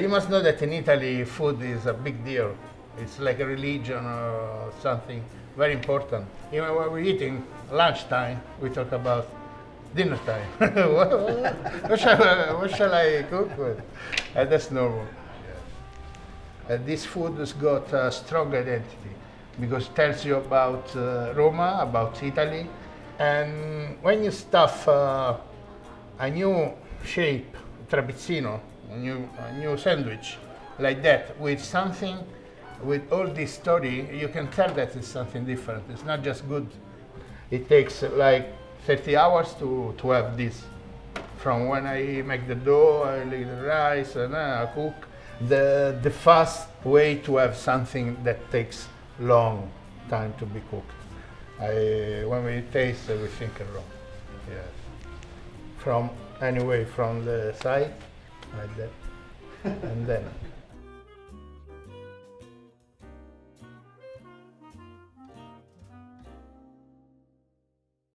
You must know that in Italy, food is a big deal. It's like a religion or something very important. Even when we're eating lunchtime, we talk about dinner time. what shall I cook with? That's normal. This food has got a strong identity because it tells you about Roma, about Italy. And when you stuff a new shape, Trapizzino, a new sandwich like that with something, with all this story, you can tell that it's something different. It's not just good. It takes like 30 hours to have this. From when I make the dough, I lay the rice, and I cook. The fast way to have something that takes long time to be cooked. When we taste, we think wrong. Yes. From anyway, from the side, like that, and then.